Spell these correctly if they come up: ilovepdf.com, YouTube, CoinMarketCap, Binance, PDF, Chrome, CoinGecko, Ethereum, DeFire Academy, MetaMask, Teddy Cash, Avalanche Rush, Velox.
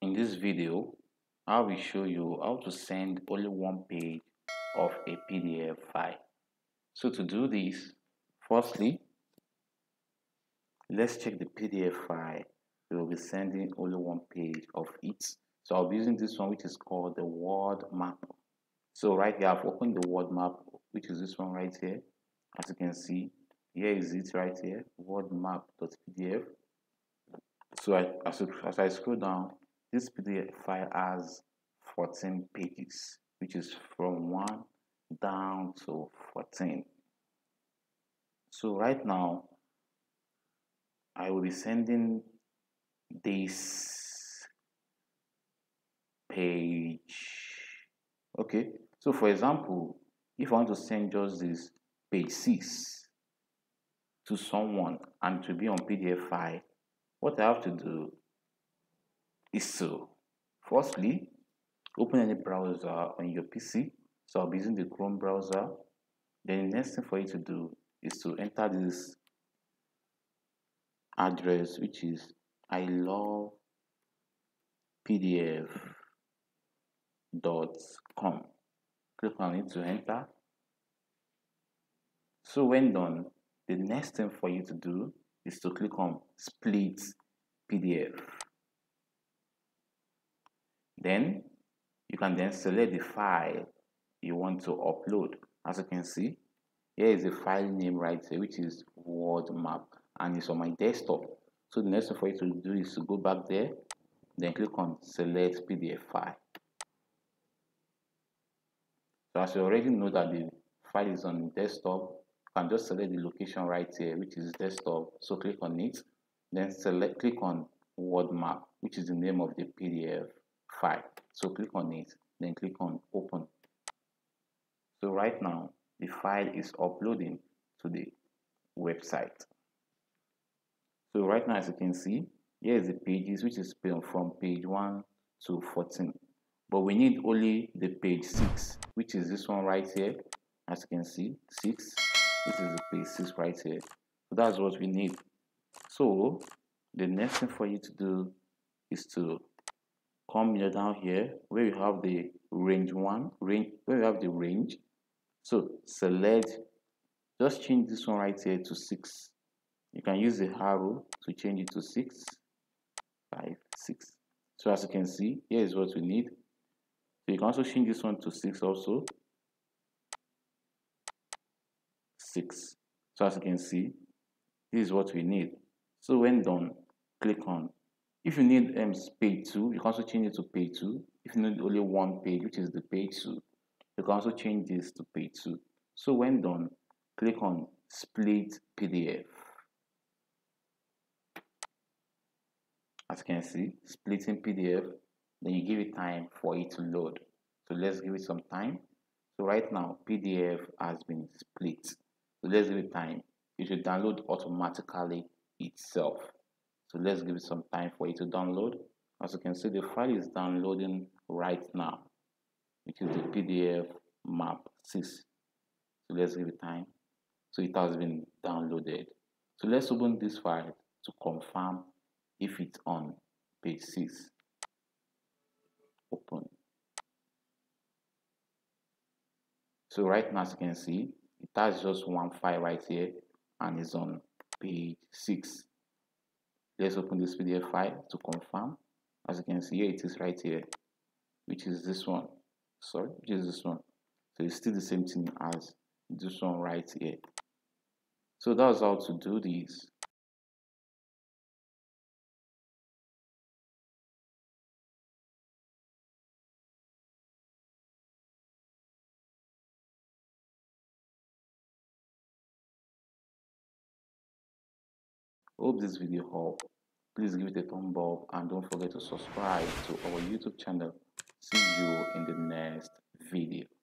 In this video, I will show you how to send only one page of a PDF file. So to do this, firstly, let's check the PDF file. We will be sending only one page of it. So I'll be using this one, which is called the word map. So right here, I've opened the word map, which is this one right here. As you can see, here is it right here, wordmap.pdf. So as I scroll down, this PDF file has 14 pages, which is from 1 down to 14. So right now, I will be sending this page. Okay, so for example, if I want to send just this page 6 to someone and to be on PDF file, what I have to do is to firstly open any browser on your PC. So I'll be using the Chrome browser. Then the next thing for you to do is to enter this address, which is ilovepdf.com. Click on it to enter. So when done, the next thing for you to do is to click on split PDF. Then you can then select the file you want to upload. As you can see, here is the file name right here, which is word map, and it's on my desktop. So the next thing for you to do is to go back there, then click on select PDF file. So as you already know that the file is on the desktop, you can just select the location right here, which is desktop. So click on it, then click on word map, which is the name of the PDF file. So click on it, then click on open. So right now the file is uploading to the website. So right now, as you can see, here is the pages, which is from page 1 to 14, but we need only the page 6, which is this one right here. As you can see, 6, this is the page 6 right here. So that's what we need. So the next thing for you to do is to come here down here where you have the range. So select, just change this one right here to 6. You can use the arrow to change it to 6, 5, 6. So as you can see, here is what we need. So you can also change this one to 6 also. 6. So as you can see, this is what we need. So when done, click on. If you need page 2, you can also change it to page 2. If you need only one page, which is the page 2, you can also change this to page 2. So when done, click on split PDF. As you can see, splitting PDF, then you give it time for it to load. So let's give it some time. So right now, PDF has been split. So let's give it time. It should download automatically itself. So let's give it some time for it to download. As you can see, the file is downloading right now, which is the PDF map 6. So let's give it time. So it has been downloaded. So let's open this file to confirm if it's on page 6. Open. So right now, as you can see, it has just one file right here and it's on page 6. Let's open this PDF file to confirm. As you can see, here it is right here, which is this one. Sorry, which is this one. So it's still the same thing as this one right here. So that's how to do this. Hope this video helped. Please give it a thumbs up and don't forget to subscribe to our YouTube channel. See you in the next video.